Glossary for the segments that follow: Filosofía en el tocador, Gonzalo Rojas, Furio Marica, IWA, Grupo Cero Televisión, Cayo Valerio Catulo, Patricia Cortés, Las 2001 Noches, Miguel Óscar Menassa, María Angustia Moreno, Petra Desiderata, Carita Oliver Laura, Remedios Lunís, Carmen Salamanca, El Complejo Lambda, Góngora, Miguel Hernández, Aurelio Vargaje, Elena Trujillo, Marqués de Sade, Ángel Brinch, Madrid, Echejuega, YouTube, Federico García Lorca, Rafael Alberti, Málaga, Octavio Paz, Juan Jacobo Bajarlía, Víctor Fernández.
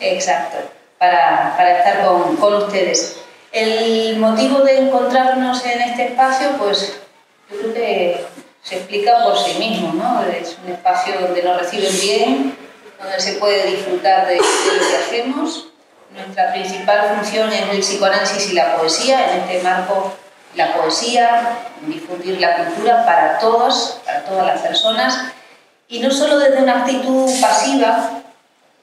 Exacto, para estar con ustedes. El motivo de encontrarnos en este espacio, pues yo creo que se explica por sí mismo, ¿no? Es un espacio donde nos reciben bien, donde se puede disfrutar de lo que hacemos. Nuestra principal función es el psicoanálisis y la poesía, en este marco la poesía, difundir la cultura para todos, para todas las personas, y no solo desde una actitud pasiva,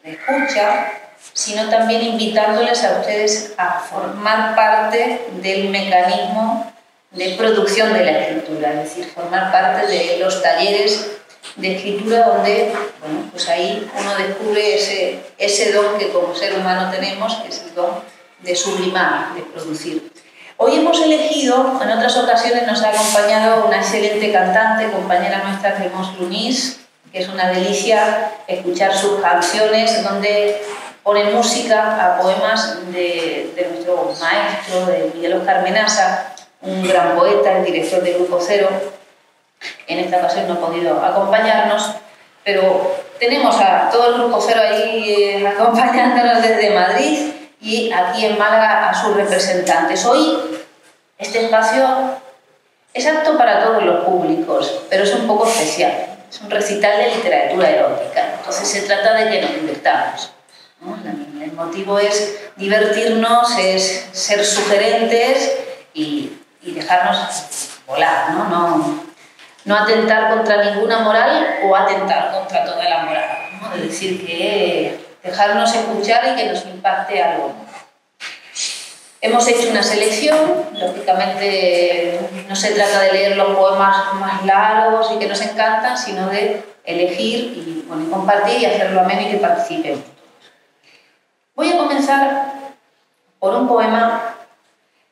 de escucha, sino también invitándoles a ustedes a formar parte del mecanismo de producción de la escritura, es decir, formar parte de los talleres de escritura donde, bueno, pues ahí uno descubre ese don que como ser humano tenemos, que es el don de sublimar, de producir. Hoy hemos elegido, en otras ocasiones nos ha acompañado una excelente cantante, compañera nuestra, Remedios Lunís, que es una delicia escuchar sus canciones donde pone música a poemas de nuestro maestro, de Miguel Óscar Menassa, un gran poeta, el director de Grupo Cero. En esta ocasión no ha podido acompañarnos, pero tenemos a todo el Grupo Cero ahí acompañándonos desde Madrid y aquí en Málaga a sus representantes. Hoy este espacio es apto para todos los públicos, pero es un poco especial. Es un recital de literatura erótica, entonces se trata de que nos divertamos, ¿no? El motivo es divertirnos, es ser sugerentes y dejarnos volar, ¿no? No atentar contra ninguna moral o atentar contra toda la moral, ¿no? Es decir, que dejarnos escuchar y que nos impacte algo. Hemos hecho una selección, lógicamente no se trata de leer los poemas más largos y que nos encantan, sino de elegir y, bueno, compartir y hacerlo ameno y que participen. Voy a comenzar por un poema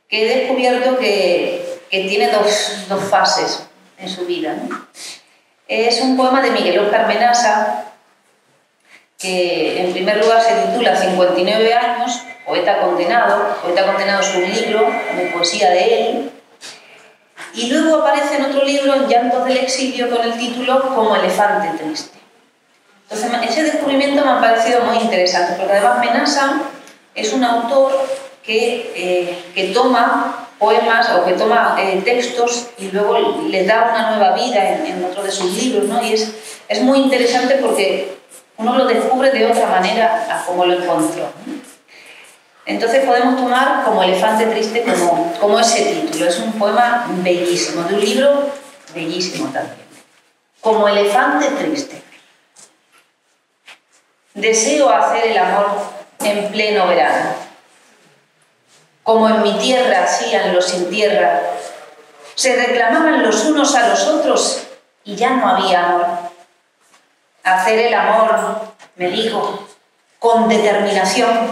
que he descubierto que tiene dos fases en su vida, ¿no? Es un poema de Miguel Óscar Menassa, que en primer lugar se titula 59 años, poeta condenado. Poeta condenado es un libro de poesía de él. Y luego aparece en otro libro, Llantos del exilio, con el título Como elefante triste. Entonces, ese descubrimiento me ha parecido muy interesante, porque además Menassa es un autor que toma poemas o que toma textos y luego les da una nueva vida en otro de sus libros, ¿no? Y es muy interesante porque uno lo descubre de otra manera a como lo encontró. Entonces podemos tomar Como elefante triste como ese título. Es un poema bellísimo, de un libro bellísimo también. Como elefante triste. Deseo hacer el amor en pleno verano. Como en mi tierra hacían los sin tierra. Se reclamaban los unos a los otros y ya no había amor. Hacer el amor, me dijo, con determinación,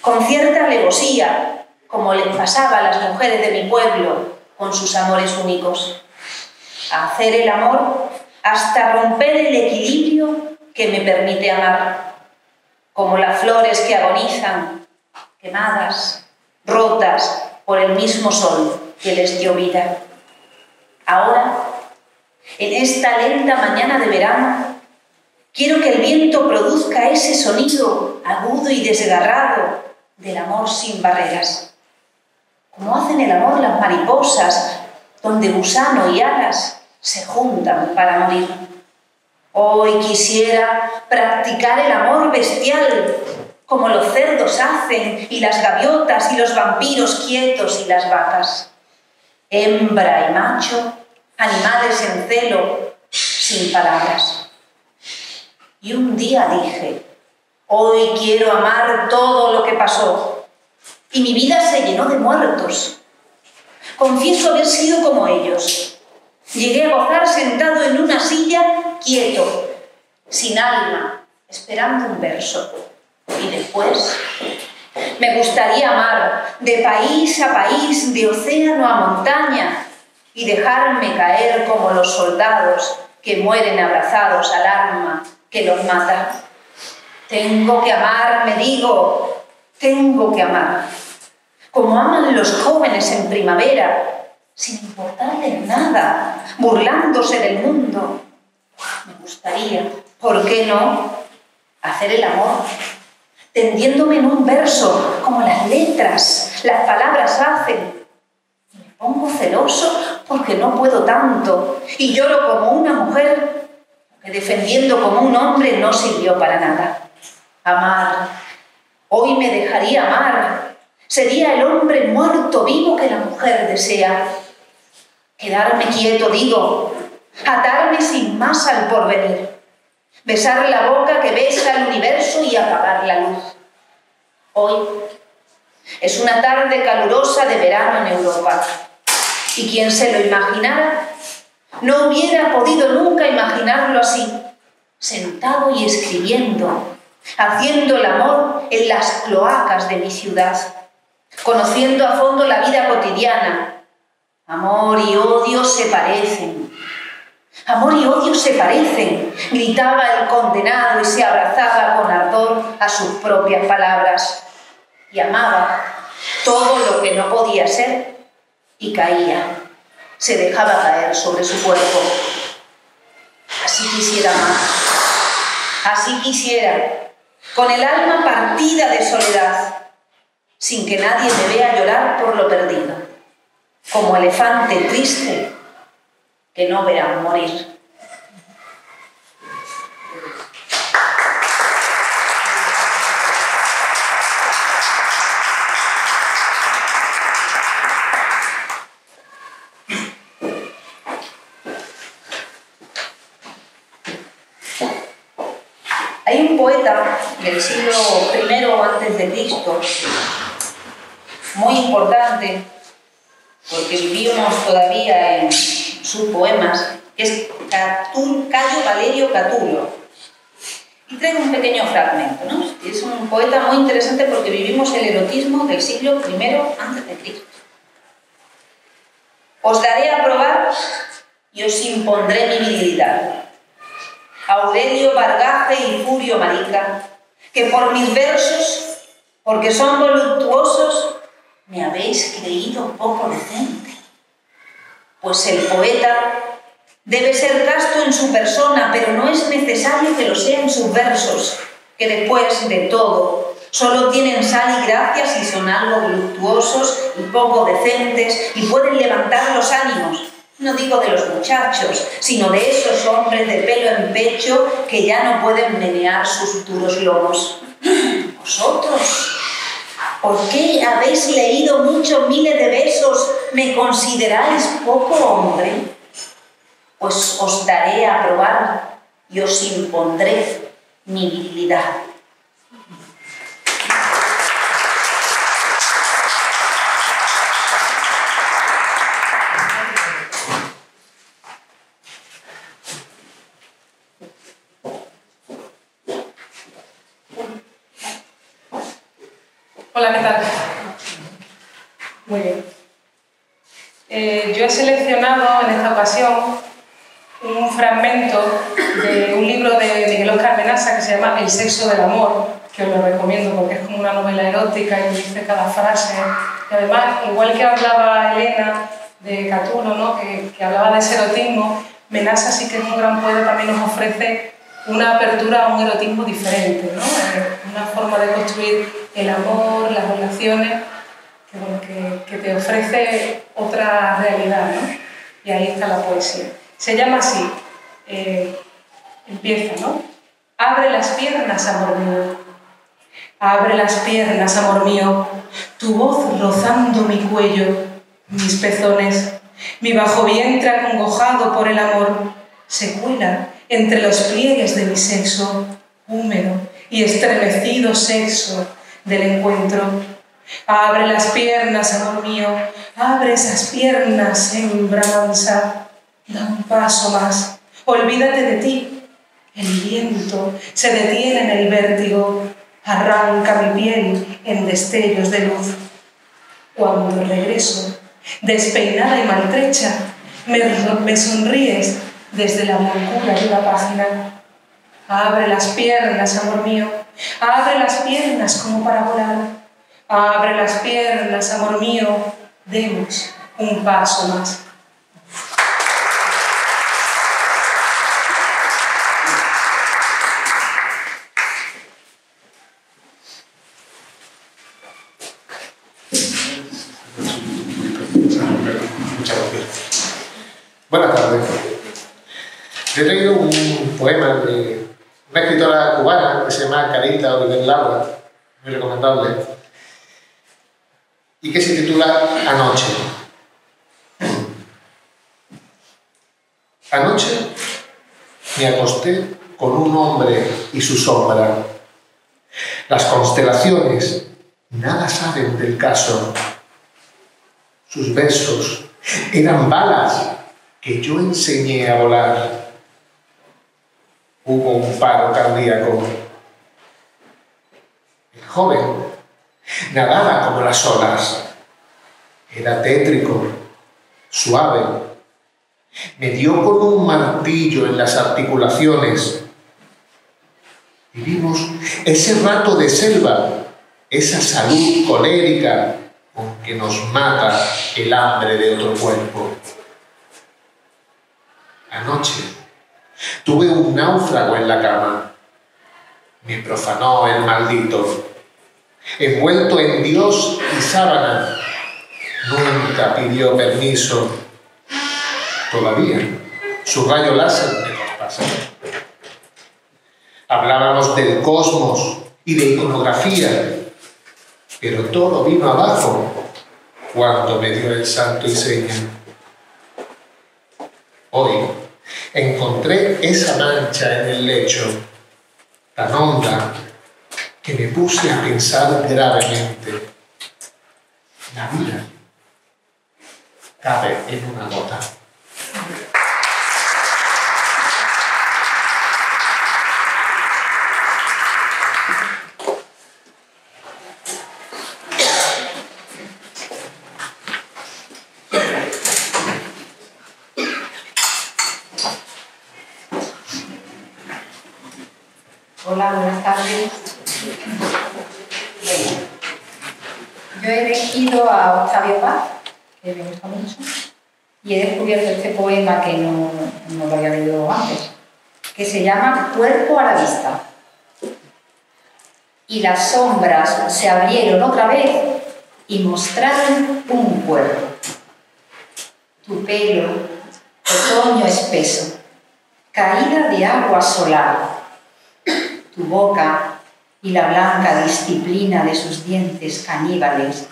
con cierta alevosía, como les pasaba a las mujeres de mi pueblo con sus amores únicos. Hacer el amor hasta romper el equilibrio que me permite amar, como las flores que agonizan, quemadas, rotas por el mismo sol que les dio vida. Ahora, en esta lenta mañana de verano, quiero que el viento produzca ese sonido agudo y desgarrado del amor sin barreras. Como hacen el amor las mariposas, donde gusano y alas se juntan para morir. Hoy quisiera practicar el amor bestial, como los cerdos hacen, y las gaviotas, y los vampiros quietos, y las vacas. Hembra y macho, animales en celo, sin palabras. Y un día dije, hoy quiero amar todo lo que pasó. Y mi vida se llenó de muertos. Confieso haber sido como ellos. Llegué a gozar sentado en una silla, quieto, sin alma, esperando un verso. Y después, me gustaría amar de país a país, de océano a montaña, y dejarme caer como los soldados que mueren abrazados al arma que los mata. Tengo que amar, me digo, tengo que amar. Como aman los jóvenes en primavera, sin importarles nada, burlándose del mundo. Me gustaría, ¿por qué no?, hacer el amor, tendiéndome en un verso, como las letras, las palabras hacen. Me pongo celoso porque no puedo tanto, y lloro como una mujer, que defendiendo como un hombre no sirvió para nada. Amar. Hoy me dejaría amar. Sería el hombre muerto vivo que la mujer desea. Quedarme quieto, digo, atarme sin más al porvenir. Besar la boca que besa el universo y apagar la luz. Hoy es una tarde calurosa de verano en Europa. Y quien se lo imaginara, no hubiera podido nunca imaginarlo así, sentado y escribiendo, haciendo el amor en las cloacas de mi ciudad, conociendo a fondo la vida cotidiana. Amor y odio se parecen. Amor y odio se parecen, gritaba el condenado y se abrazaba con ardor a sus propias palabras. Y amaba todo lo que no podía ser y caía. Se dejaba caer sobre su cuerpo. Así quisiera amar. Así quisiera, con el alma partida de soledad, sin que nadie me vea llorar por lo perdido, como elefante triste que no verán morir. Hay un poeta del siglo I antes de Cristo, muy importante, porque vivimos todavía en sus poemas, que es Cayo Valerio Catulo. Y traigo un pequeño fragmento, ¿no? Es un poeta muy interesante porque vivimos el erotismo del siglo I antes de Cristo. Os daré a probar y os impondré mi virilidad. Aurelio Vargaje y Furio Marica, que por mis versos, porque son voluptuosos, me habéis creído poco decente. Pues el poeta debe ser casto en su persona, pero no es necesario que lo sea en sus versos, que después de todo solo tienen sal y gracia si son algo voluptuosos y poco decentes y pueden levantar los ánimos. No digo de los muchachos, sino de esos hombres de pelo en pecho que ya no pueden menear sus duros lomos. Vosotros, ¿por qué habéis leído muchos miles de versos? ¿Me consideráis poco hombre? Pues os daré a probar y os impondré mi virilidad. Hola, ¿qué tal? Muy bien. Yo he seleccionado en esta ocasión un fragmento de un libro de Miguel Óscar Menassa que se llama El sexo del amor, que os lo recomiendo porque es como una novela erótica y dice cada frase. Y además, igual que hablaba Elena de Catulo, ¿no?, que hablaba de ese erotismo, Menassa sí que es un gran poeta, también nos ofrece una apertura a un erotismo diferente, ¿no?, una forma de construir el amor, las relaciones, que, bueno, que te ofrece otra realidad, ¿no? Y ahí está la poesía. Se llama así, empieza, ¿no? Abre las piernas, amor mío. Abre las piernas, amor mío. Tu voz rozando mi cuello, mis pezones. Mi bajo vientre acongojado por el amor se cuela entre los pliegues de mi sexo, húmedo y estremecido sexo del encuentro. Abre las piernas, amor mío, abre esas piernas, hembra mansa. Da un paso más, olvídate de ti. El viento se detiene en el vértigo, arranca mi piel en destellos de luz. Cuando regreso, despeinada y maltrecha, me sonríes desde la blancura de la página. Abre las piernas, amor mío, abre las piernas como para volar. Abre las piernas, amor mío, demos un paso más. Buenas tardes. Yo he traído un poema de una escritora cubana que se llama Carita Oliver Laura, muy recomendable, y que se titula Anoche. Anoche me acosté con un hombre y su sombra. Las constelaciones nada saben del caso. Sus besos eran balas que yo enseñé a volar. Hubo un paro cardíaco. El joven nadaba como las olas. Era tétrico, suave. Me dio con un martillo en las articulaciones. Vivimos ese rato de selva, esa salud colérica con que nos mata el hambre de otro cuerpo. Anoche tuve un náufrago en la cama. Me profanó el maldito. Envuelto en Dios y sábana, nunca pidió permiso. Todavía su rayo láser me traspasa. Hablábamos del cosmos y de iconografía, pero todo vino abajo cuando me dio el santo y seña. Hoy encontré esa mancha en el lecho, tan honda, que me puse a pensar gravemente. La vida cabe en una gota. Hola, buenas tardes. Bueno, yo he elegido a Octavio Paz, que me gusta mucho, y he descubierto este poema que no lo había leído antes, que se llama Cuerpo a la vista. Y las sombras se abrieron otra vez y mostraron un cuerpo. Tu pelo, otoño espeso, caída de agua solar. Tu boca y la blanca disciplina de sus dientes caníbales,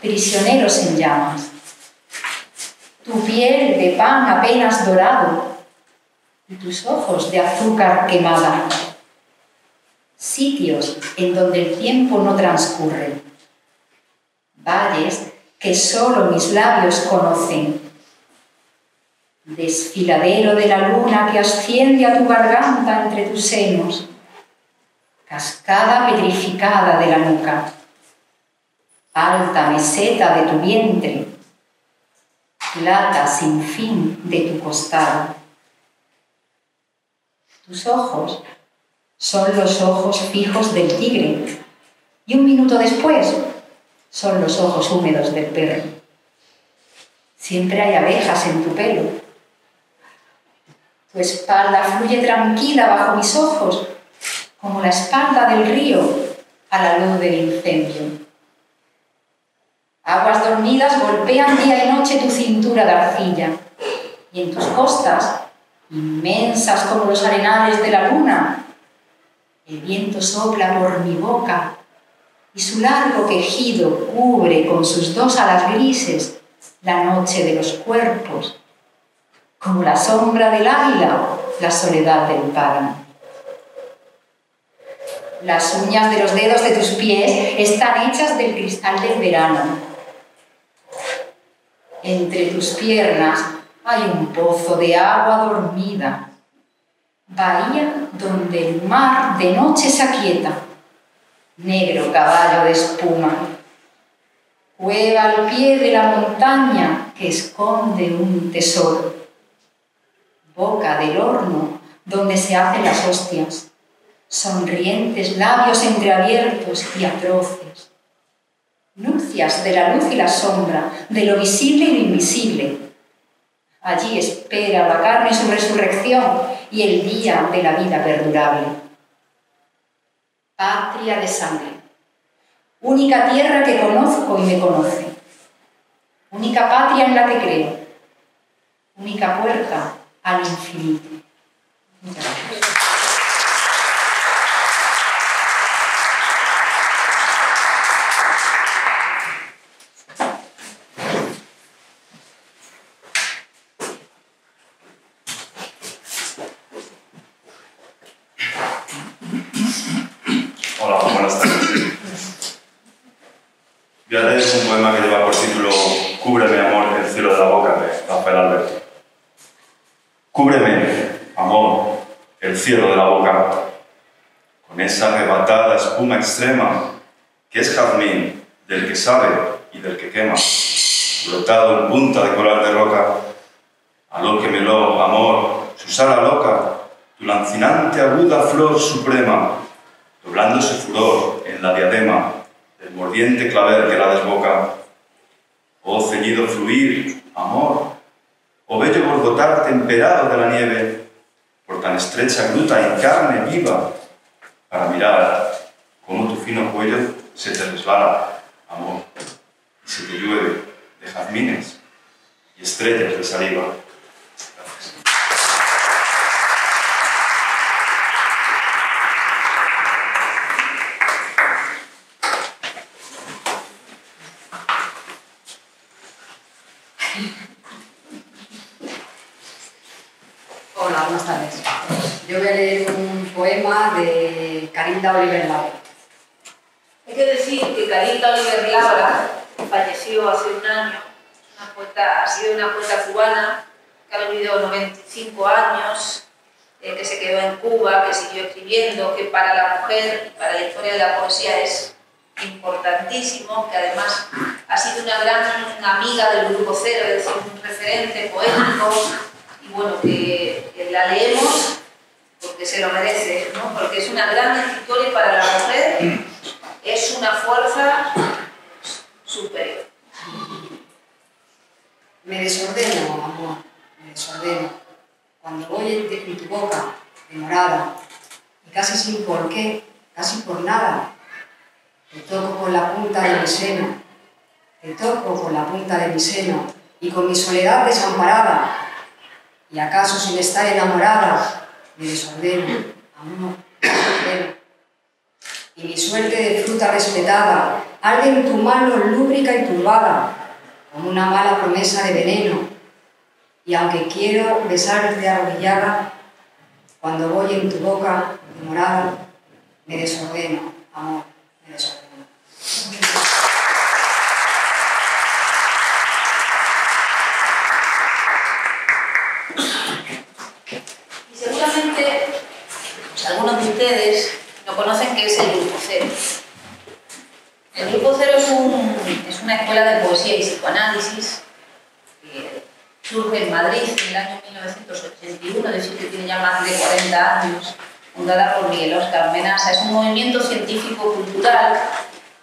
prisioneros en llamas. Tu piel de pan apenas dorado y tus ojos de azúcar quemada. Sitios en donde el tiempo no transcurre. Valles que solo mis labios conocen. Desfiladero de la luna que asciende a tu garganta entre tus senos. Cascada petrificada de la nuca, alta meseta de tu vientre, plata sin fin de tu costado. Tus ojos son los ojos fijos del tigre y un minuto después son los ojos húmedos del perro. Siempre hay abejas en tu pelo. Tu espalda fluye tranquila bajo mis ojos, como la espalda del río a la luz del incendio. Aguas dormidas golpean día y noche tu cintura de arcilla y y en tus costas, inmensas como los arenales de la luna, el viento sopla por mi boca y su largo quejido cubre con sus dos alas grises la noche de los cuerpos, como la sombra del águila, la soledad del páramo. Las uñas de los dedos de tus pies están hechas del cristal del verano. Entre tus piernas hay un pozo de agua dormida, bahía donde el mar de noche se aquieta, negro caballo de espuma, cueva al pie de la montaña que esconde un tesoro, boca del horno donde se hacen las hostias, sonrientes labios entreabiertos y atroces, nupcias de la luz y la sombra, de lo visible y lo invisible. Allí espera la carne su resurrección y el día de la vida perdurable. Patria de sangre, única tierra que conozco y me conoce, única patria en la que creo, única puerta al infinito. Muchas gracias. Voy a leer un poema que lleva por título Cúbreme, amor, el cielo de la boca, de Rafael Alberti. Cúbreme, amor, el cielo de la boca, con esa arrebatada espuma extrema que es jazmín del que sabe y del que quema, brotado en punta de coral de roca. Alóquemelo, amor, su ala loca, tu lancinante aguda flor suprema, doblando su furor en la diadema del mordiente clavel que la desboca. Oh ceñido fluir, amor, oh bello borbotar temperado de la nieve, por tan estrecha gruta en carne viva, para mirar cómo tu fino cuello se te resbala, amor, y se te llueve de jazmines y estrellas de saliva. De Carita Oliver Laura. Hay que decir que Carita Oliver Laura falleció hace un año, ha sido una poeta cubana que ha vivido 95 años, que se quedó en Cuba, que siguió escribiendo, que para la mujer y para la historia de la poesía es importantísimo, que además ha sido una gran amiga del Grupo Cero, es decir, un referente poético, y bueno, que la leemos porque se lo merece, ¿no? Porque es una gran escritora y para la mujer es una fuerza superior. Me desordeno, amor, me desordeno. Cuando voy entre tu boca, demorada, y casi sin por qué, casi por nada, te toco con la punta de mi seno, te toco con la punta de mi seno, y con mi soledad desamparada, y acaso sin estar enamorada, me desordeno, amor, me desordeno. Y mi suerte de fruta respetada arde en tu mano lúbrica y turbada, como una mala promesa de veneno. Y aunque quiero besarte arrodillada, cuando voy en tu boca demorada, me desordeno, amor, me desordeno. Algunos de ustedes no conocen qué es el Grupo Cero. El Grupo Cero es una escuela de poesía y psicoanálisis que surge en Madrid en el año 1981, es decir, que tiene ya más de 40 años, fundada por Miguel Óscar Menassa. Es un movimiento científico-cultural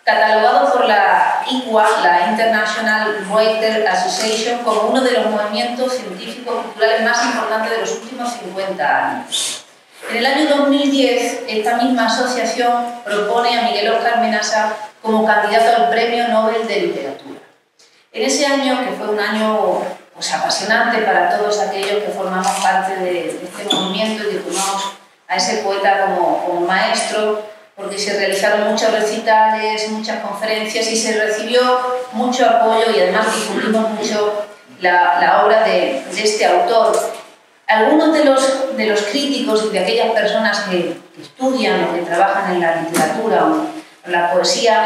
catalogado por la IWA, la International Writers Association, como uno de los movimientos científicos-culturales más importantes de los últimos 50 años. En el año 2010, esta misma asociación propone a Miguel Óscar Menassa como candidato al Premio Nobel de Literatura. En ese año, que fue un año pues, apasionante para todos aquellos que formamos parte de este movimiento y que tomamos a ese poeta como maestro, porque se realizaron muchos recitales, muchas conferencias y se recibió mucho apoyo y además difundimos mucho la obra de este autor. Algunos de los críticos y de aquellas personas que estudian o que trabajan en la literatura o en la poesía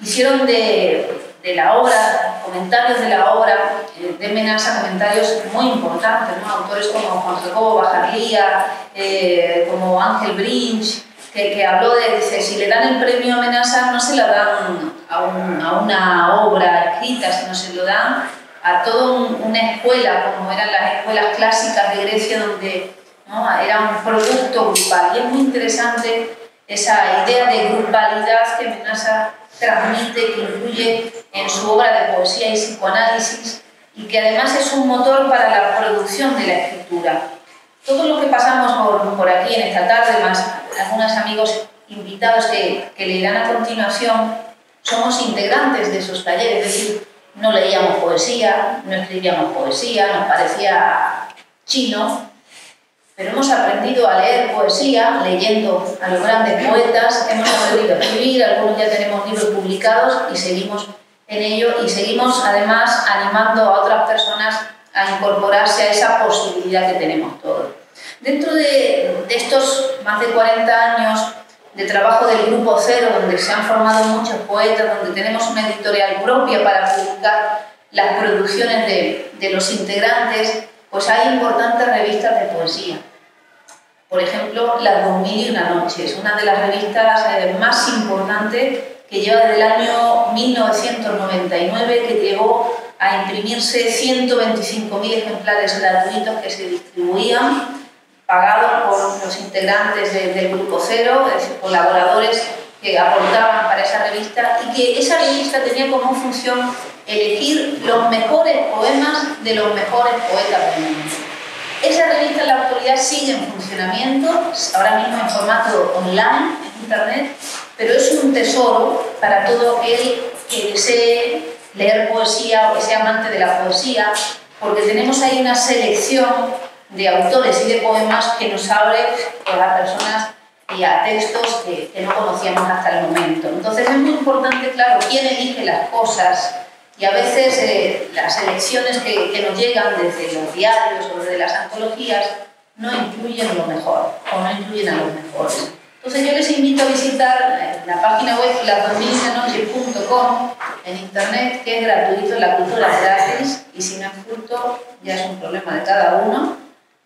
hicieron de la obra, comentarios de la obra de Menassa, comentarios muy importantes, ¿no? Autores como Juan Jacobo Bajarlía, como Ángel Brinch, que habló dice, si le dan el premio a Menassa no se lo dan a una obra escrita, sino se lo dan a toda una escuela, como eran las escuelas clásicas de Grecia, donde, ¿no?, era un producto grupal. Y es muy interesante esa idea de grupalidad que Menassa transmite, que incluye en su obra de poesía y psicoanálisis, y que además es un motor para la producción de la escritura. Todos los que pasamos por aquí en esta tarde, más algunos amigos invitados que leerán a continuación, somos integrantes de esos talleres, es decir, no leíamos poesía, no escribíamos poesía, nos parecía chino, pero hemos aprendido a leer poesía leyendo a los grandes poetas, hemos aprendido a escribir, algunos ya tenemos libros publicados y seguimos en ello y seguimos además animando a otras personas a incorporarse a esa posibilidad que tenemos todos. Dentro de estos más de 40 años de trabajo del Grupo Cero, donde se han formado muchos poetas, donde tenemos una editorial propia para publicar las producciones de los integrantes, pues hay importantes revistas de poesía. Por ejemplo, Las 2001 Noches, una de las revistas más importantes que lleva desde el año 1999, que llegó a imprimirse 125.000 ejemplares gratuitos que se distribuían, pagados por los integrantes del Grupo Cero, es decir, colaboradores que aportaban para esa revista, y que esa revista tenía como función elegir los mejores poemas de los mejores poetas del mundo. Esa revista en la actualidad sigue en funcionamiento, ahora mismo en formato online, en internet, pero es un tesoro para todo aquel que desee leer poesía o que sea amante de la poesía, porque tenemos ahí una selección de autores y de poemas que nos abre a personas y a textos que no conocíamos hasta el momento. Entonces es muy importante, claro, quién elige las cosas, y a veces las elecciones que nos llegan desde los diarios o desde las antologías no incluyen lo mejor o no incluyen a los mejores. Entonces yo les invito a visitar la página web las2001noches.com en internet, que es gratuito, la cultura es gratis y si no es culto ya es un problema de cada uno,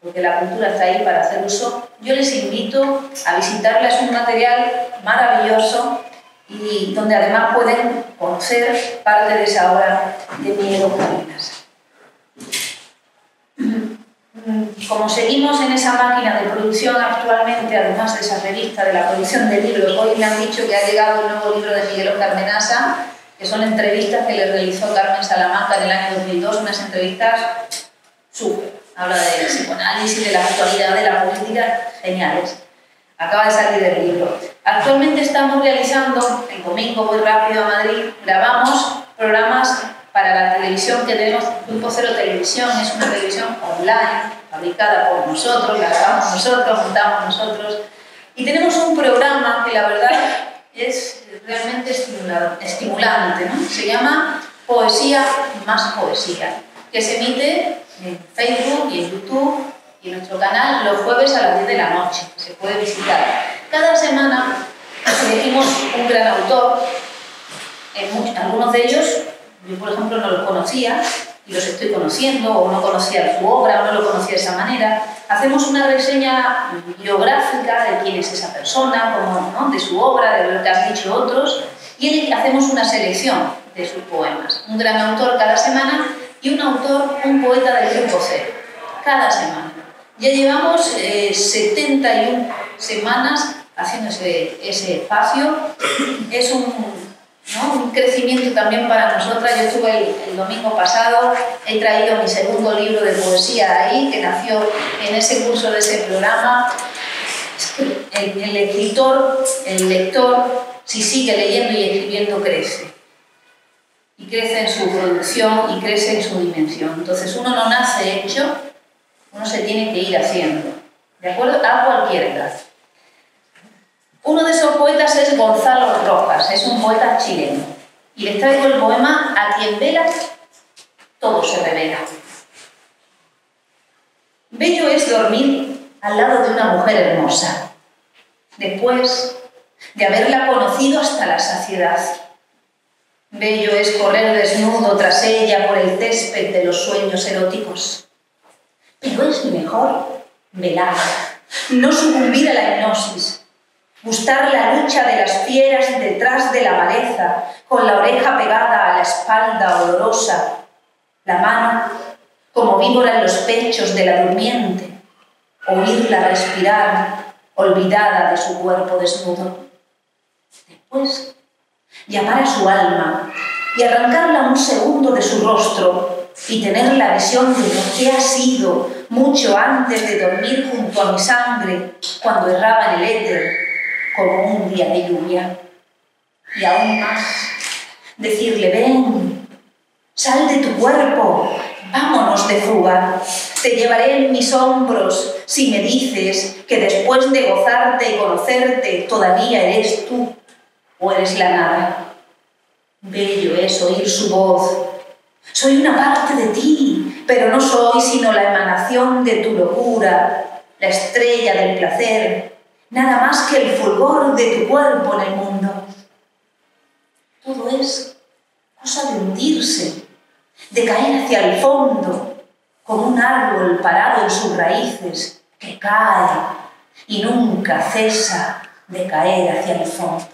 porque la cultura está ahí para hacer uso. Yo les invito a visitarla, es un material maravilloso y donde además pueden conocer parte de esa obra de Miguel Óscar Menassa. Como seguimos en esa máquina de producción actualmente, además de esa revista, de la producción de libros, hoy me han dicho que ha llegado el nuevo libro de Miguel Óscar Menassa, que son entrevistas que le realizó Carmen Salamanca en el año 2002, unas entrevistas súper. Habla de psicoanálisis, de la actualidad, de la política, geniales. Acaba de salir del libro. Actualmente estamos realizando, el domingo voy rápido a Madrid, grabamos programas para la televisión que tenemos, Grupo Cero Televisión, es una televisión online, fabricada por nosotros, la grabamos nosotros, montamos nosotros, y tenemos un programa que la verdad es realmente estimulante, ¿no? Se llama Poesía más Poesía, que se emite en Facebook y en YouTube y en nuestro canal los jueves a las 10 de la noche, se puede visitar. Cada semana elegimos un gran autor, algunos de ellos yo por ejemplo no los conocía y los estoy conociendo, o no conocía su obra, o no lo conocía de esa manera. Hacemos una reseña biográfica de quién es esa persona, como, ¿no?, de su obra, de lo que han dicho otros, y hacemos una selección de sus poemas. Un gran autor cada semana y un autor, un poeta del Grupo Cero, cada semana. Ya llevamos 71 semanas haciendo ese espacio. Es un crecimiento también para nosotras. Yo estuve el domingo pasado, he traído mi segundo libro de poesía ahí, que nació en ese curso de ese programa. El escritor, el lector, si sigue leyendo y escribiendo, crece. y crece en su producción y crece en su dimensión. Entonces uno no nace hecho, uno se tiene que ir haciendo, ¿de acuerdo? A cualquier edad. Uno de esos poetas es Gonzalo Rojas, es un poeta chileno. Y les traigo el poema A quien vela, todo se revela. Bello es dormir al lado de una mujer hermosa, después de haberla conocido hasta la saciedad. Bello es correr desnudo tras ella por el césped de los sueños eróticos. Pero es mejor velar, no sucumbir a la hipnosis, gustar la lucha de las fieras detrás de la maleza, con la oreja pegada a la espalda olorosa, la mano como víbora en los pechos de la durmiente, oírla respirar, olvidada de su cuerpo desnudo. Después, llamar a su alma y arrancarla un segundo de su rostro y tener la visión de lo que ha sido mucho antes de dormir junto a mi sangre cuando erraba en el éter como un día de lluvia. Y aún más, decirle, ven, sal de tu cuerpo, vámonos de fuga, te llevaré en mis hombros si me dices que después de gozarte y conocerte todavía eres tú o eres la nada. Bello es oír su voz. Soy una parte de ti, pero no soy sino la emanación de tu locura, la estrella del placer, nada más que el fulgor de tu cuerpo en el mundo. Todo es cosa de hundirse, de caer hacia el fondo, como un árbol parado en sus raíces, que cae y nunca cesa de caer hacia el fondo.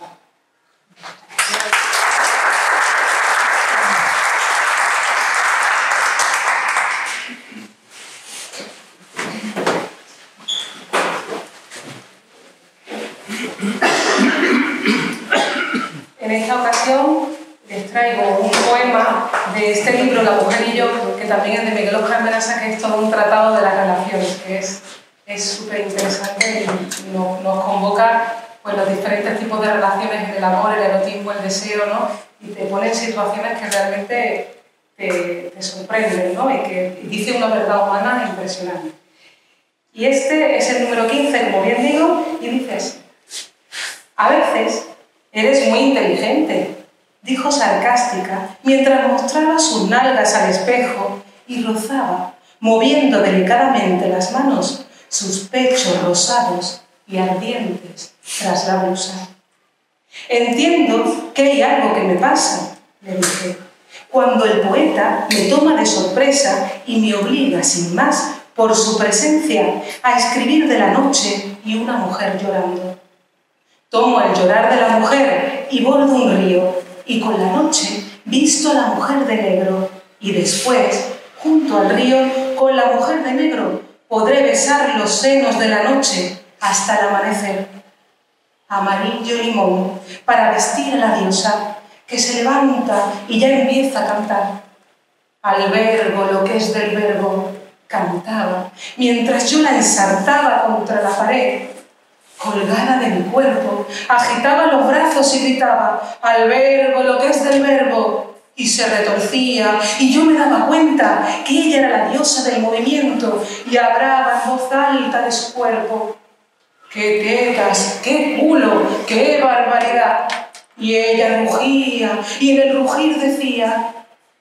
En esta ocasión les traigo un poema de este libro, La mujer y yo, que también es de Miguel Óscar Menassa, que es todo un tratado de las relaciones, que es súper interesante y nos convoca pues, los diferentes tipos de relaciones, el amor, el erotismo, el deseo, ¿no? Y te pone en situaciones que realmente te sorprenden, ¿no? Y que dice una verdad humana impresionante. Y este es el número 15, como bien digo, y dices, a veces eres muy inteligente, dijo sarcástica, mientras mostraba sus nalgas al espejo y rozaba, moviendo delicadamente las manos, sus pechos rosados y ardientes tras la blusa. Entiendo que hay algo que me pasa, le dije, cuando el poeta me toma de sorpresa y me obliga, sin más, por su presencia, a escribir de la noche y una mujer llorando. Tomo el llorar de la mujer y bordo un río, y con la noche visto a la mujer de negro, y después, junto al río, con la mujer de negro, podré besar los senos de la noche hasta el amanecer. Amarillo limón, para vestir a la diosa, que se levanta y ya empieza a cantar. Al verbo, lo que es del verbo, cantaba, mientras yo la ensartaba contra la pared. Colgada de mi cuerpo, agitaba los brazos y gritaba al verbo, lo que es del verbo, y se retorcía, y yo me daba cuenta que ella era la diosa del movimiento y hablaba en voz alta de su cuerpo. ¡Qué tetas! ¡Qué culo! ¡Qué barbaridad! Y ella rugía, y en el rugir decía,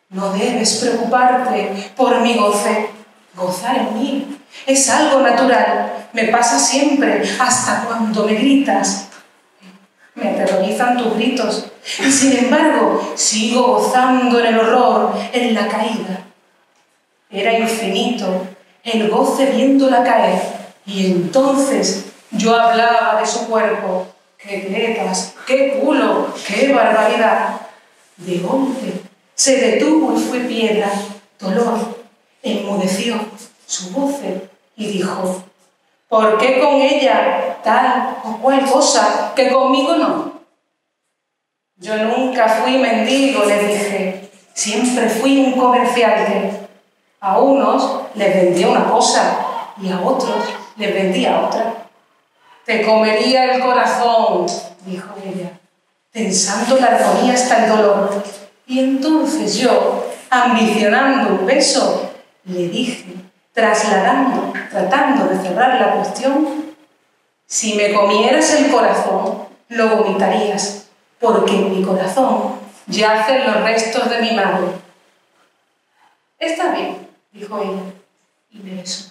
no debes preocuparte por mi goce, gozar en mí es algo natural, me pasa siempre, hasta cuando me gritas. Me aterrorizan tus gritos, y sin embargo, sigo gozando en el horror, en la caída. Era infinito el goce viéndola caer, y entonces yo hablaba de su cuerpo. ¡Qué tetas! ¡Qué culo! ¡Qué barbaridad! De golpe, se detuvo y fue piedra, dolor, enmudeció su voz y dijo, ¿por qué con ella tal o cual cosa que conmigo no? Yo nunca fui mendigo, le dije, siempre fui un comerciante. A unos les vendía una cosa y a otros les vendía otra. Te comería el corazón, dijo ella, tensando la agonía hasta el dolor, Y entonces yo, ambicionando un beso, le dije, tratando de cerrar la cuestión, si me comieras el corazón, lo vomitarías, porque en mi corazón yacen los restos de mi madre. Está bien, dijo ella, y me besó.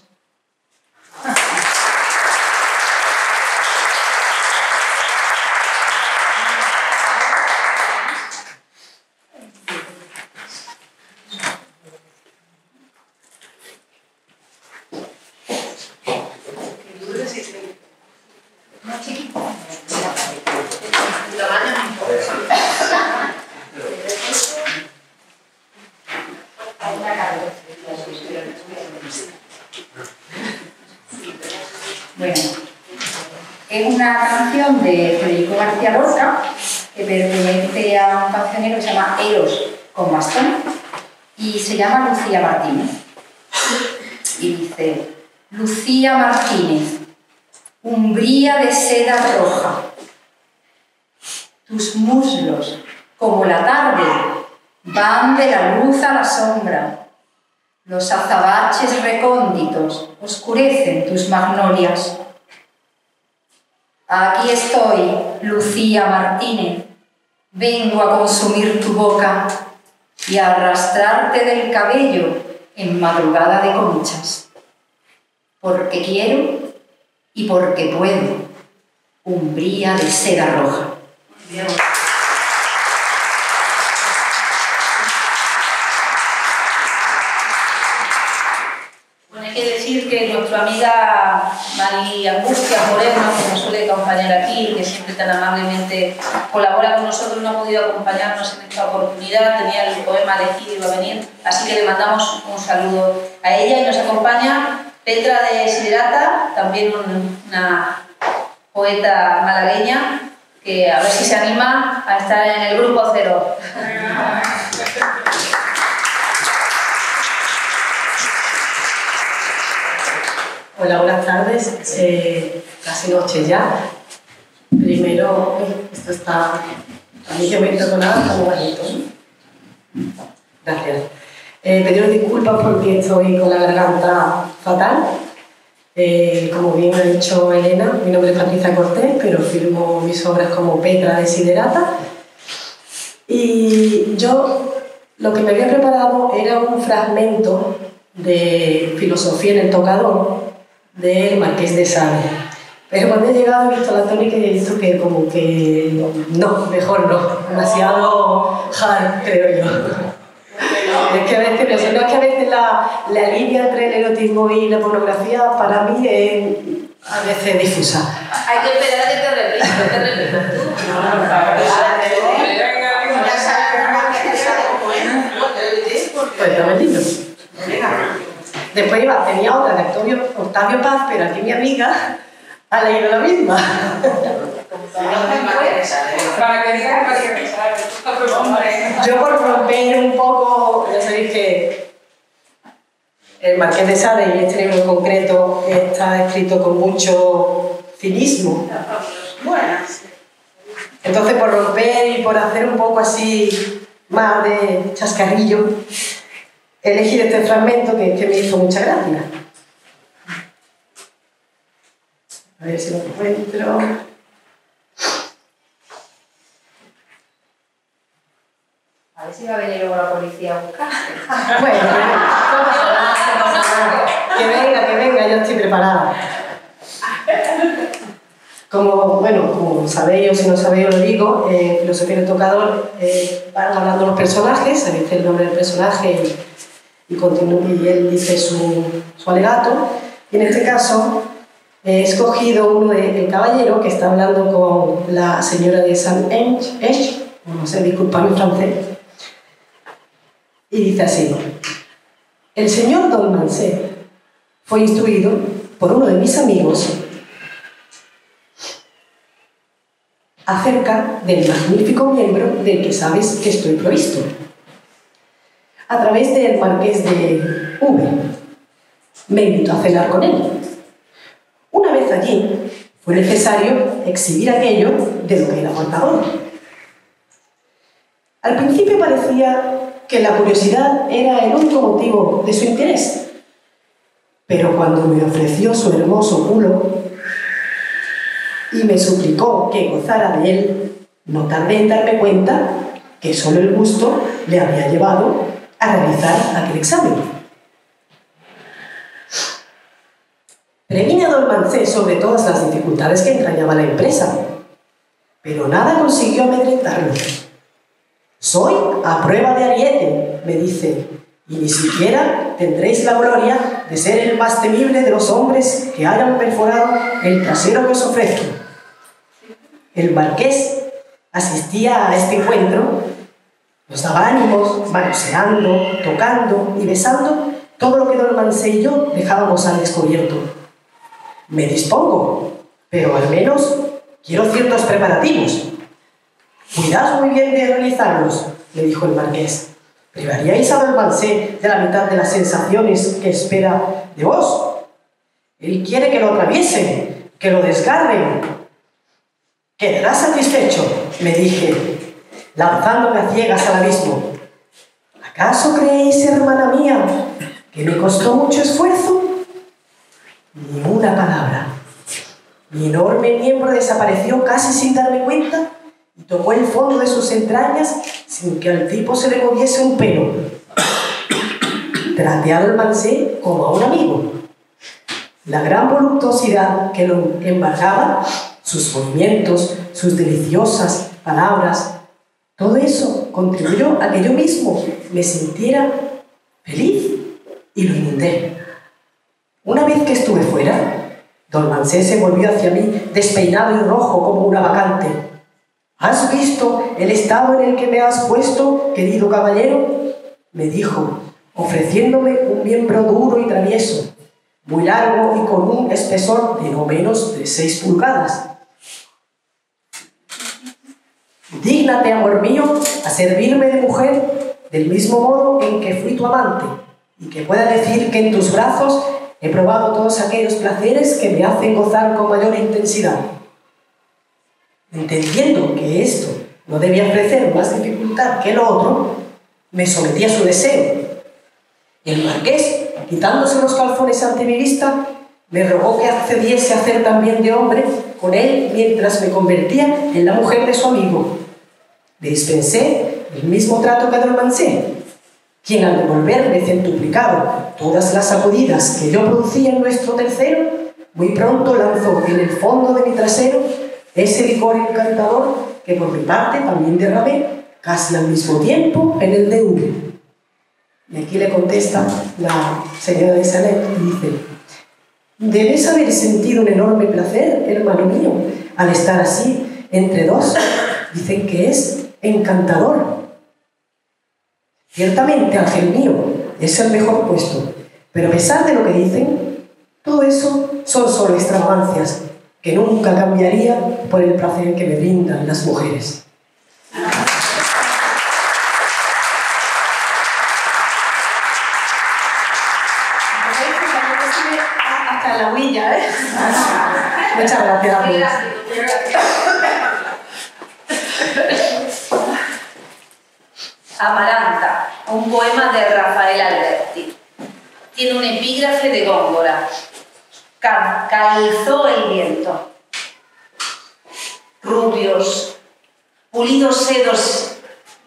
De Federico García Lorca, que pertenece a un cancionero que se llama Eros con bastón, y se llama Lucía Martínez. Y dice: Lucía Martínez, umbría de seda roja, tus muslos, como la tarde, van de la luz a la sombra. Los azabaches recónditos oscurecen tus magnolias. Aquí estoy, Lucía Martínez, vengo a consumir tu boca y a arrastrarte del cabello en madrugada de conchas. Porque quiero y porque puedo, umbría de seda roja. Bien. Que nuestra amiga María Angustia Moreno, que nos suele acompañar aquí, que siempre tan amablemente colabora con nosotros, no ha podido acompañarnos en esta oportunidad, tenía el poema elegido y iba a venir, así que le mandamos un saludo a ella. Y nos acompaña Petra Desiderata, también una poeta malagueña, que a ver si se anima a estar en el Grupo Cero. Hola, buenas tardes, casi noche ya. Primero, esto está, a mí que me he entonado, está muy bajito. Gracias. Pediros disculpas porque estoy con la garganta fatal. Como bien ha dicho Elena, mi nombre es Patricia Cortés, pero firmo mis obras como Petra Desiderata. Y yo lo que me había preparado era un fragmento de Filosofía en el tocador, del Marqués de Sade. Pero cuando he llegado he visto la tónica y he visto que como que no, mejor no, demasiado hard, creo yo. Es que a veces, no sé, no, es que a veces la línea entre el erotismo y la pornografía para mí es a veces difusa. Hay que esperar a que te repitas tú. Pues después tenía otra de Octavio Paz, pero aquí mi amiga ha leído la misma. Yo por romper un poco, ya sabéis que el Marqués de Sade y este libro en concreto está escrito con mucho cinismo. Entonces por romper y por hacer un poco así más de chascarrillo, he elegido este fragmento que me hizo mucha gracia. A ver si lo encuentro. A ver si va a venir luego la policía a buscar. Bueno, que venga, yo estoy preparada. Como sabéis o si no sabéis, os digo, Filosofía en el tocador van hablando los personajes, sabéis el nombre del personaje y él dice su alegato. Y en este caso he escogido uno del caballero que está hablando con la señora de Saint-Enge, no sé, disculpadme en francés, y dice así: el señor Don Mancet fue instruido por uno de mis amigos acerca del magnífico miembro del que sabes que estoy provisto, a través del Marqués de V. Me invitó a cenar con él. Una vez allí, fue necesario exhibir aquello de lo que era portador. Al principio parecía que la curiosidad era el único motivo de su interés, pero cuando me ofreció su hermoso culo y me suplicó que gozara de él, no tardé en darme cuenta que solo el gusto le había llevado a realizar aquel examen. Previne adormancé sobre todas las dificultades que entrañaba la empresa, pero nada consiguió amedrentarlo. «Soy a prueba de ariete», me dice, «y ni siquiera tendréis la gloria de ser el más temible de los hombres que hayan perforado el trasero que os ofrezco». El marqués asistía a este encuentro, nos daba ánimos, manoseando, tocando y besando todo lo que don Mancé y yo dejábamos al descubierto. «Me dispongo, pero al menos quiero ciertos preparativos». «Cuidad muy bien de realizarlos», le dijo el marqués. «Privaríais a don Mancé de la mitad de las sensaciones que espera de vos. Él quiere que lo atraviesen, que lo desgarren». «Quedará satisfecho», me dije, lanzándome a ciegas al abismo. «¿Acaso creéis, hermana mía, que me costó mucho esfuerzo? Ni una palabra». Mi enorme miembro desapareció casi sin darme cuenta y tocó el fondo de sus entrañas sin que al tipo se le moviese un pelo. Traté al Mancé como a un amigo. La gran voluptuosidad que lo embargaba, sus movimientos, sus deliciosas palabras, todo eso contribuyó a que yo mismo me sintiera feliz y lo inundé. Una vez que estuve fuera, don Mancé se volvió hacia mí despeinado y rojo como una vacante. «¿Has visto el estado en el que me has puesto, querido caballero?», me dijo, ofreciéndome un miembro duro y travieso, muy largo y con un espesor de no menos de 6 pulgadas. «Dígnate, amor mío, a servirme de mujer del mismo modo en que fui tu amante, y que pueda decir que en tus brazos he probado todos aquellos placeres que me hacen gozar con mayor intensidad». Entendiendo que esto no debía ofrecer más dificultad que lo otro, me sometí a su deseo. El marqués, quitándose los calzones ante mi vista, me rogó que accediese a hacer también de hombre con él mientras me convertía en la mujer de su amigo. Le dispensé el mismo trato que don Mancé, quien al devolverme centuplicado todas las sacudidas que yo producía en nuestro tercero, muy pronto lanzó en el fondo de mi trasero ese licor encantador que por mi parte también derramé casi al mismo tiempo en el de uno. Y aquí le contesta la señora de Salet y dice: «Debes haber sentido un enorme placer, hermano mío, al estar así entre dos. Dicen que es encantador». «Ciertamente, ángel mío, es el mejor puesto, pero a pesar de lo que dicen, todo eso son solo extravagancias que nunca cambiaría por el placer que me brindan las mujeres». Hasta la huilla, ¿eh? Muchas gracias. Amaranta, un poema de Rafael Alberti. Tiene un epígrafe de Góngora. Calzó el viento. Rubios, pulidos senos,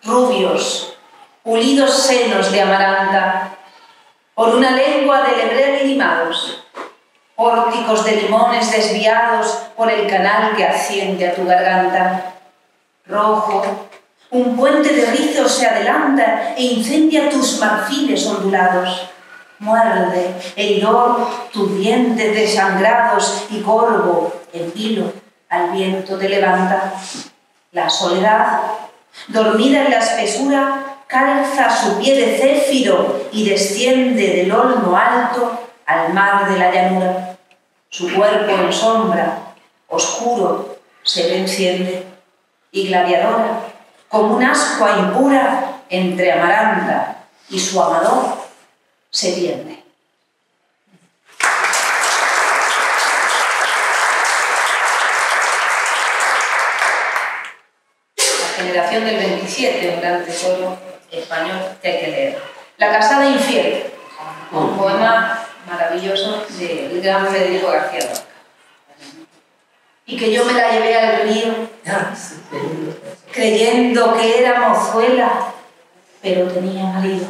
rubios, pulidos senos de amaranta, por una lengua de lebrel limados, pórticos de limones desviados por el canal que asciende a tu garganta. Rojo, un puente de rizos se adelanta e incendia tus marfiles ondulados. Muerde, heridor, tus dientes desangrados y corvo, el hilo, al viento te levanta. La soledad, dormida en la espesura, calza su pie de céfiro y desciende del olmo alto al mar de la llanura. Su cuerpo en sombra, oscuro, se le enciende, y gladiadora, como un ascua impura entre amaranta y su amador, se pierde. La Revelación del 27, un gran tesoro español que hay que leer. La casada infiel, un poema maravilloso del gran Federico García Lorca. Y que yo me la llevé al río, creyendo que era mozuela, pero tenía marido.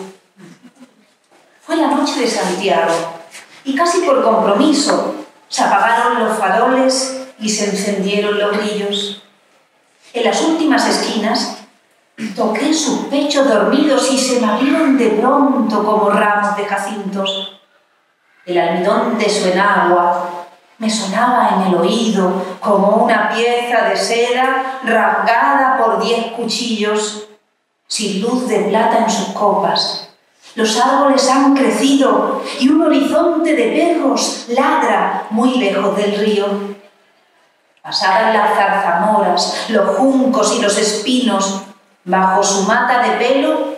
Fue la noche de Santiago, y casi por compromiso se apagaron los faroles y se encendieron los rillos. En las últimas esquinas toqué sus pechos dormidos y se me abrieron de pronto como ramos de jacintos. El almidón de su enagua me sonaba en el oído como una pieza de seda rasgada por 10 cuchillos, sin luz de plata en sus copas. Los árboles han crecido y un horizonte de perros ladra muy lejos del río. Pasaban las zarzamoras, los juncos y los espinos. Bajo su mata de pelo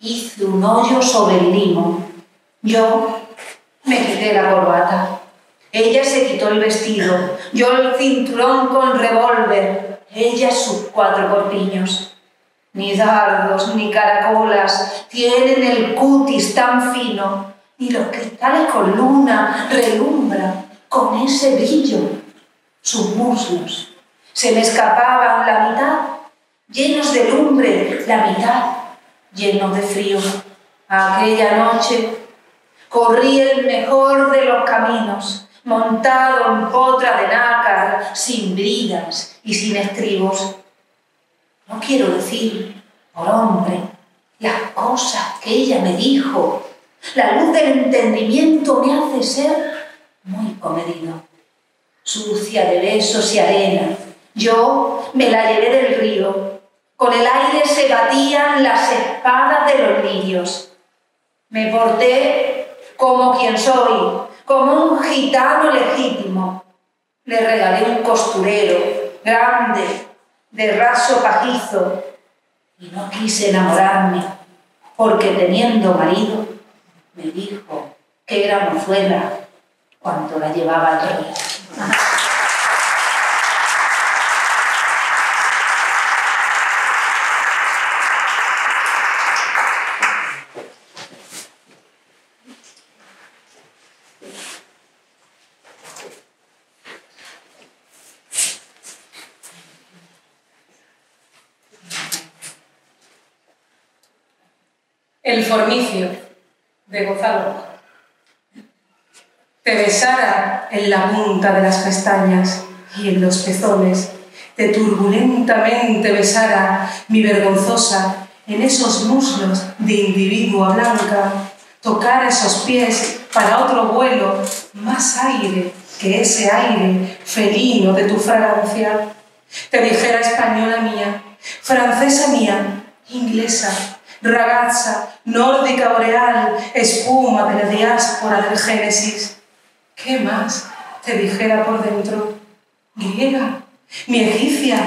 hice un hoyo sobre el limo. Yo me quité la corbata. Ella se quitó el vestido, yo el cinturón con revólver, ella sus 4 corpiños. Ni dardos ni caracolas tienen el cutis tan fino, ni los cristales con luna relumbran con ese brillo. Sus muslos se me escapaban, la mitad llenos de lumbre, la mitad llenos de frío. Aquella noche corrí el mejor de los caminos, montado en potra de nácar, sin bridas y sin estribos. No quiero decir, por hombre, las cosas que ella me dijo. La luz del entendimiento me hace ser muy comedido. Sucia de besos y arena, yo me la llevé del río. Con el aire se batían las espadas de los lirios. Me porté como quien soy, como un gitano legítimo. Le regalé un costurero grande, de raso pajizo, y no quise enamorarme, porque teniendo marido, me dijo que era mozuela cuando la llevaba al río. El fornicio, de Gonzalo Rojas. Te besara en la punta de las pestañas y en los pezones, te turbulentamente besara mi vergonzosa en esos muslos de individua blanca, tocar esos pies para otro vuelo, más aire que ese aire felino de tu fragancia. Te dijera española mía, francesa mía, inglesa, ragazza, nórdica boreal, espuma de la diáspora del Génesis. ¿Qué más te dijera por dentro? Griega, mi egipcia,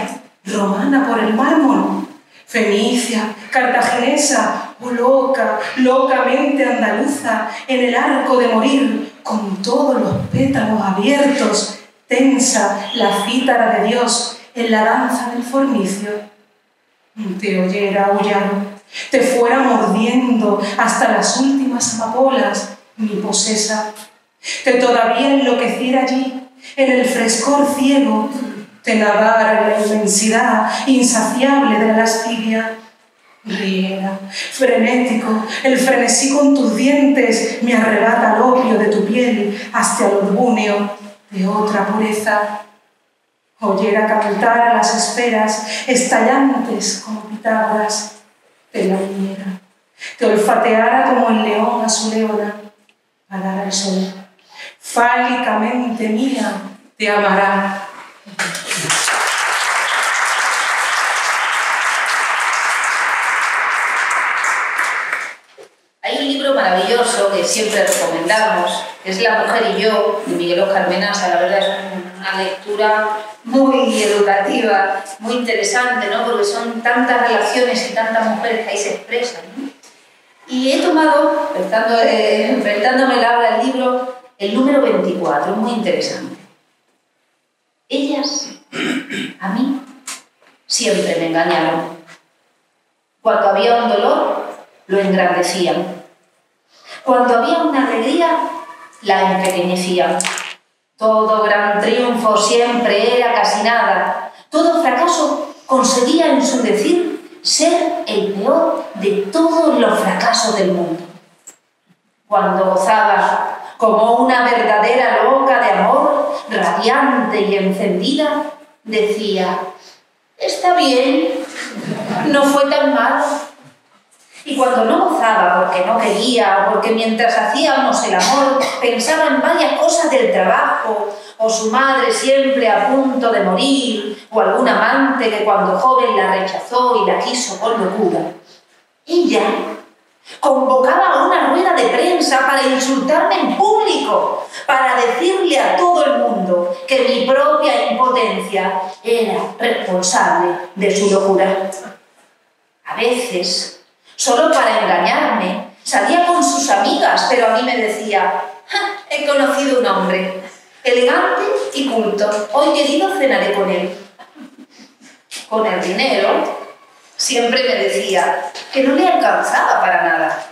romana por el mármol, fenicia, cartaginesa, o loca, locamente andaluza, en el arco de morir, con todos los pétalos abiertos, tensa la cítara de Dios en la danza del fornicio. Te oyera aullar, te fuera mordiendo hasta las últimas amapolas, mi posesa. Te todavía enloqueciera allí, en el frescor ciego, te nadara en la inmensidad insaciable de la lascivia. Riera, frenético, el frenesí con tus dientes me arrebata el opio de tu piel hasta el orbunio de otra pureza. Oyera cantar a las esferas, estallantes como pitardas. Te la uniera, te olfateara como el león a su leona, alara el sol. Fálicamente mía, te amará. Hay un libro maravilloso que siempre recomendamos, es La mujer y yo, de Miguel Óscar Menassa. La verdad es una lectura muy educativa, muy interesante, ¿no? Porque son tantas relaciones y tantas mujeres que ahí se expresan, ¿no? Y he tomado, enfrentándome la obra del libro, el número 24, muy interesante. Ellas, a mí, siempre me engañaron. Cuando había un dolor, lo engrandecían. Cuando había una alegría, la empequeñecían. Todo gran triunfo siempre era casi nada. Todo fracaso conseguía en su decir ser el peor de todos los fracasos del mundo. Cuando gozaba como una verdadera loca de amor, radiante y encendida, decía: «Está bien, no fue tan mal». Y cuando no gozaba porque no quería, o porque mientras hacíamos el amor pensaba en varias cosas del trabajo, o su madre siempre a punto de morir, o algún amante que cuando joven la rechazó y la quiso con locura, ella convocaba a una rueda de prensa para insultarme en público, para decirle a todo el mundo que mi propia impotencia era responsable de su locura. A veces, solo para engañarme, salía con sus amigas, pero a mí me decía: «Ja, he conocido un hombre, elegante y culto, hoy querido cenaré con él». Con el dinero, siempre me decía que no le alcanzaba para nada.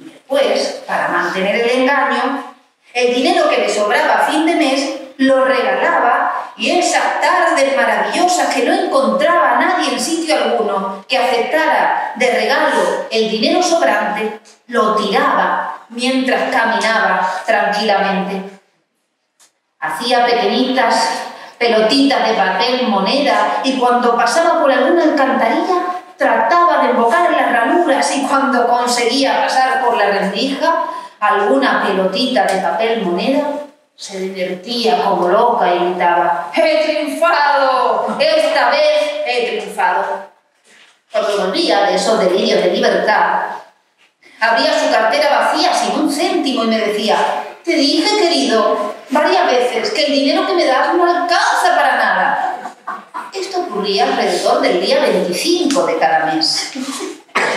Y después, para mantener el engaño, el dinero que le sobraba a fin de mes lo regalaba, y esas tardes maravillosas que no encontraba a nadie en sitio alguno que aceptara de regalo el dinero sobrante, lo tiraba mientras caminaba tranquilamente. Hacía pequeñitas pelotitas de papel moneda, y cuando pasaba por alguna alcantarilla trataba de embocar las ranuras, y cuando conseguía pasar por la rendija alguna pelotita de papel moneda, se divertía como loca y gritaba: «¡He triunfado! ¡Esta vez he triunfado!». Cuando volvía de esos delirios de libertad, abría su cartera vacía sin un céntimo y me decía: «Te dije, querido, varias veces que el dinero que me das no alcanza para nada». Esto ocurría alrededor del día 25 de cada mes.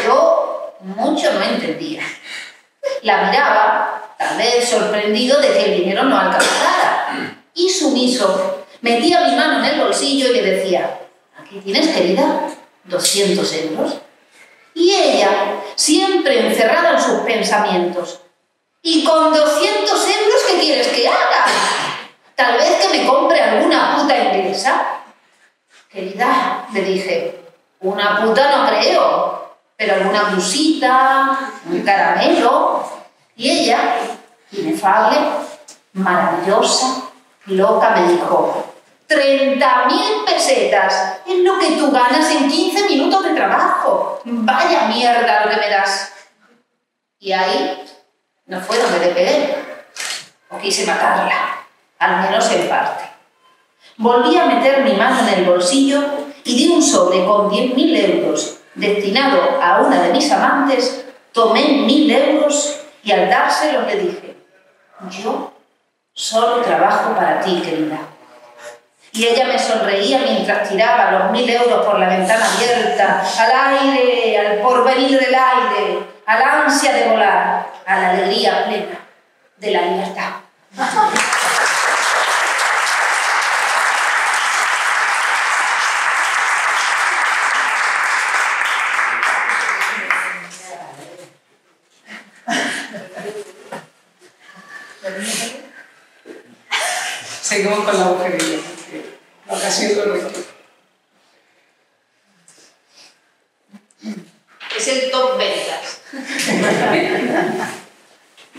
Yo mucho no entendía. La miraba, tal vez sorprendido de que el dinero no alcanzara, y sumiso, metía mi mano en el bolsillo y le decía: «Aquí tienes, querida, 200 euros». Y ella, siempre encerrada en sus pensamientos: «¿Y con 200 euros qué quieres que haga? Tal vez que me compre alguna puta inglesa». «Querida», le dije, «una puta no creo, pero alguna blusita, un caramelo». Y ella, inefable, maravillosa, loca, me dijo: «30.000 pesetas, es lo que tú ganas en 15 minutos de trabajo. Vaya mierda lo que me das». Y ahí no fue donde le pegué, o quise matarla, al menos en parte. Volví a meter mi mano en el bolsillo y di un sobre con 10.000 euros destinado a una de mis amantes, tomé 1.000 euros y al dárselo le dije: «Yo solo trabajo para ti, querida». Y ella me sonreía mientras tiraba los 1.000 euros por la ventana abierta, al aire, al porvenir del aire, a la ansia de volar, a la alegría plena de la libertad. Seguimos con la brujería, la ocasión correcta. Es el top ventas.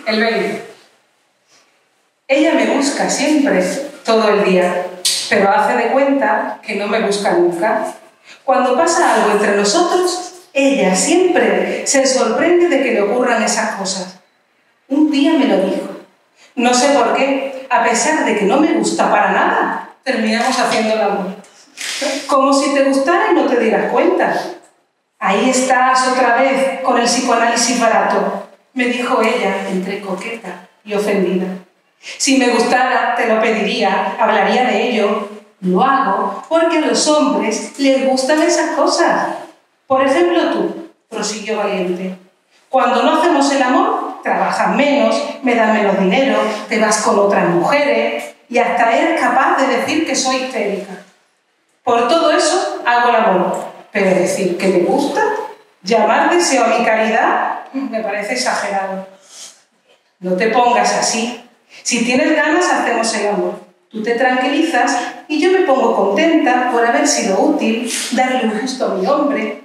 El 20. Ella me busca siempre, todo el día, pero hace de cuenta que no me busca nunca. Cuando pasa algo entre nosotros, ella siempre se sorprende de que le ocurran esas cosas. Un día me lo dijo. No sé por qué, a pesar de que no me gusta para nada, terminamos haciendo el amor. Como si te gustara y no te dieras cuenta. «Ahí estás otra vez con el psicoanálisis barato», me dijo ella, entre coqueta y ofendida. «Si me gustara, te lo pediría, hablaría de ello. Lo hago porque a los hombres les gustan esas cosas. Por ejemplo tú», prosiguió valiente. «Cuando no hacemos el amor, trabajas menos, me das menos dinero, te vas con otras mujeres y hasta eres capaz de decir que soy histérica. Por todo eso hago el amor, pero decir que me gusta, Llamar deseo a mi caridad me parece exagerado. No te pongas así. Si tienes ganas, hacemos el amor. Tú te tranquilizas y yo me pongo contenta por haber sido útil, darle un gusto a mi hombre.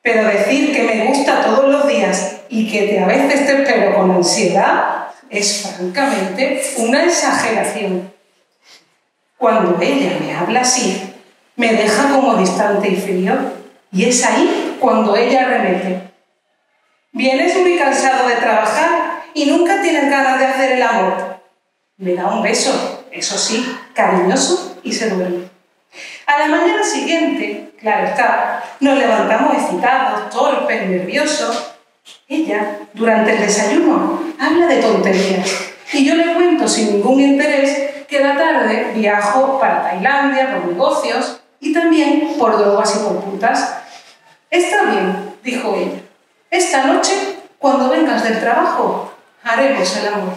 Pero decir que me gusta todos los días y que a veces te espero con ansiedad es francamente una exageración. Cuando ella me habla así, me deja como distante y frío, y es ahí cuando ella remete. Vienes muy cansado de trabajar y nunca tienes ganas de hacer el amor. Me da un beso, eso sí, cariñoso, y se duerme. A la mañana siguiente, claro está, nos levantamos excitados, torpes, nerviosos. Ella, durante el desayuno, habla de tonterías y yo le cuento sin ningún interés que la tarde viajo para Tailandia por negocios y también por drogas y por putas. Está bien, dijo ella. Esta noche, cuando vengas del trabajo, haremos el amor.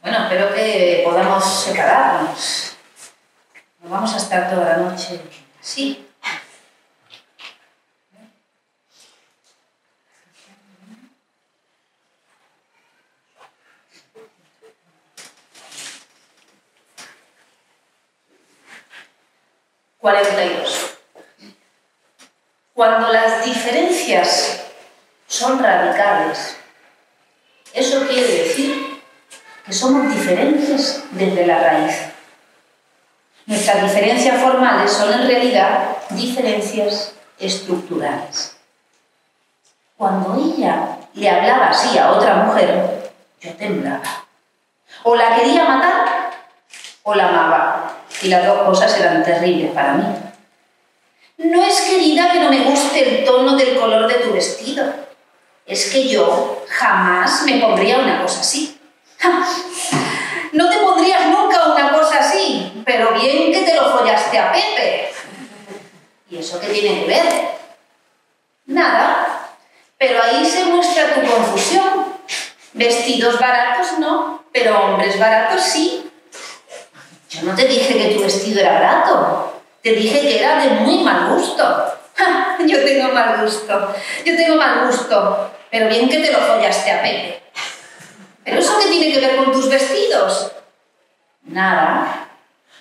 Bueno, espero que podamos separarnos. No vamos a estar toda la noche así. Cuando las diferencias son radicales, eso quiere decir que somos diferentes desde la raíz. Nuestras diferencias formales son en realidad diferencias estructurales. Cuando ella le hablaba así a otra mujer, yo temblaba. O la quería matar o la amaba. Y las dos cosas eran terribles para mí. No es, querida, que no me guste el tono del color de tu vestido. Es que yo jamás me pondría una cosa así. ¡Ja! No te pondrías nunca una cosa así, pero bien que te lo follaste a Pepe. ¿Y eso qué tiene que ver? Nada. Pero ahí se muestra tu confusión. Vestidos baratos no, pero hombres baratos sí. Yo no te dije que tu vestido era barato, te dije que era de muy mal gusto. ¡Ja! Yo tengo mal gusto, pero bien que te lo follaste a Pepe. ¿Pero eso qué tiene que ver con tus vestidos? Nada,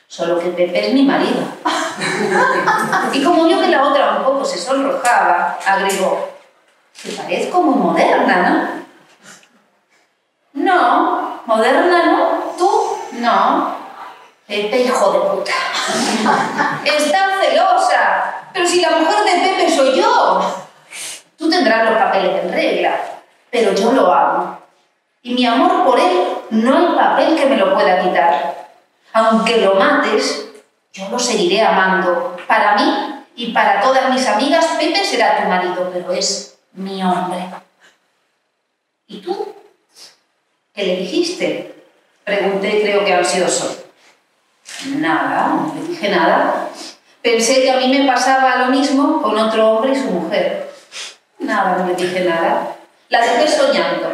solo que Pepe es mi marido. Y como vio que la otra un poco se sonrojaba, agregó, te parezco muy moderna, ¿no? No, moderna no, tú no. Pepe, hijo de puta. Está celosa. Pero si la mujer de Pepe soy yo. Tú tendrás los papeles en regla, pero yo lo amo. Y mi amor por él no hay papel que me lo pueda quitar. Aunque lo mates, yo lo seguiré amando. Para mí y para todas mis amigas, Pepe será tu marido, pero es mi hombre. ¿Y tú? ¿Qué le dijiste? Pregunté, creo que ansioso. Nada, no le dije nada. Pensé que a mí me pasaba lo mismo con otro hombre y su mujer. Nada, no le dije nada. La dejé soñando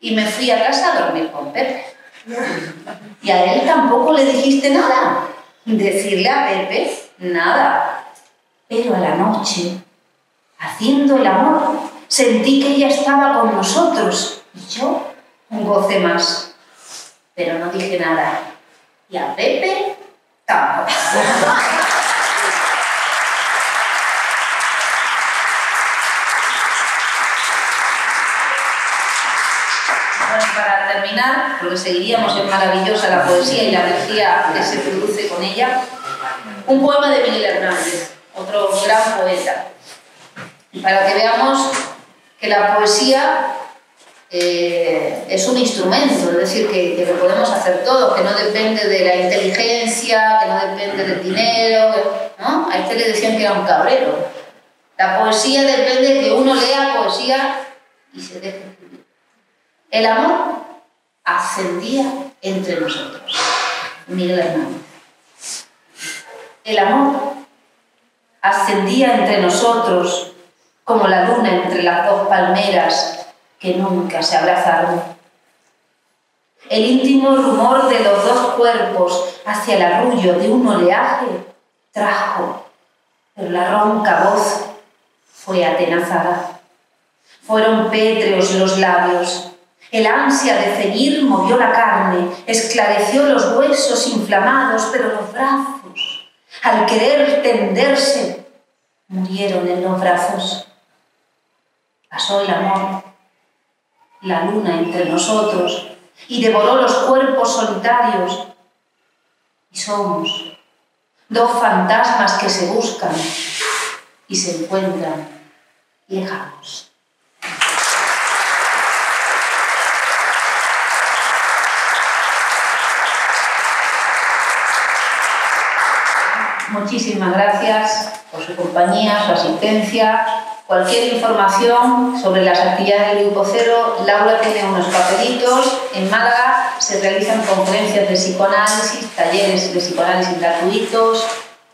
y me fui a casa a dormir con Pepe. ¿Y a él tampoco le dijiste nada? Decirle a Pepe, nada. Pero a la noche, haciendo el amor, sentí que ella estaba con nosotros y yo un goce más. Pero no dije nada. Y a Pepe, tampoco. Bueno, para terminar, porque seguiríamos en maravillosa la poesía y la energía que se produce con ella, un poema de Miguel Hernández, otro gran poeta. Para que veamos que la poesía es un instrumento, es decir, que lo podemos hacer todos, que no depende de la inteligencia, que no depende del dinero, ¿no? A este le decían que era un cabrero. La poesía depende de que uno lea poesía y se deje escribir. El amor ascendía entre nosotros. Miguel Hernández. El amor ascendía entre nosotros como la luna entre las dos palmeras que nunca se abrazaron. El íntimo rumor de los dos cuerpos hacia el arrullo de un oleaje trajo, pero la ronca voz fue atenazada. Fueron pétreos los labios. El ansia de ceñir movió la carne, esclareció los huesos inflamados, pero los brazos, al querer tenderse, murieron en los brazos. Pasó el amor, la luna entre nosotros, y devoró los cuerpos solitarios. Y somos dos fantasmas que se buscan y se encuentran lejanos. Muchísimas gracias por su compañía, su asistencia. Cualquier información sobre las actividades del Grupo Cero, Laura tiene unos papelitos. En Málaga se realizan conferencias de psicoanálisis, talleres de psicoanálisis gratuitos,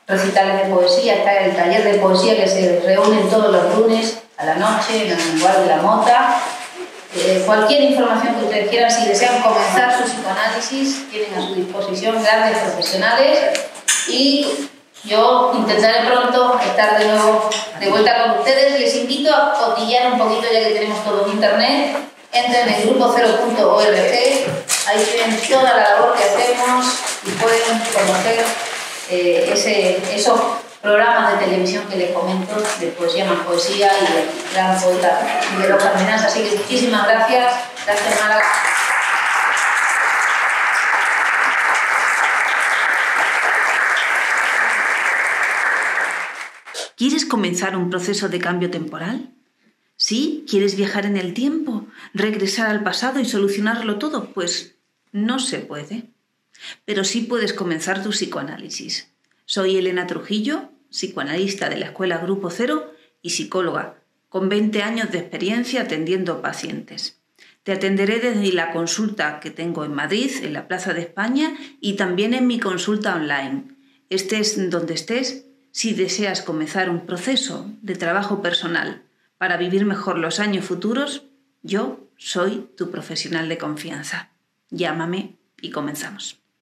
recitales de poesía. Está el taller de poesía que se reúne todos los lunes a la noche en el lugar de la Mota. Cualquier información que ustedes quieran, si desean comenzar su psicoanálisis, tienen a su disposición grandes profesionales. Y yo intentaré pronto estar de nuevo de vuelta con ustedes. Les invito a cotillar un poquito, ya que tenemos todo en internet. Entren en grupocero.org, ahí tienen toda la labor que hacemos y pueden conocer esos programas de televisión que les comento, de poesía más poesía y del gran poeta Miguel Óscar Menassa. Así que muchísimas gracias. Gracias, Mara. ¿Quieres comenzar un proceso de cambio temporal? ¿Sí? ¿Quieres viajar en el tiempo? ¿Regresar al pasado y solucionarlo todo? Pues no se puede. Pero sí puedes comenzar tu psicoanálisis. Soy Elena Trujillo, psicoanalista de la Escuela Grupo Cero y psicóloga, con 20 años de experiencia atendiendo pacientes. Te atenderé desde la consulta que tengo en Madrid, en la Plaza de España, y también en mi consulta online. Estés donde estés. Si deseas comenzar un proceso de trabajo personal para vivir mejor los años futuros, yo soy tu profesional de confianza. Llámame y comenzamos.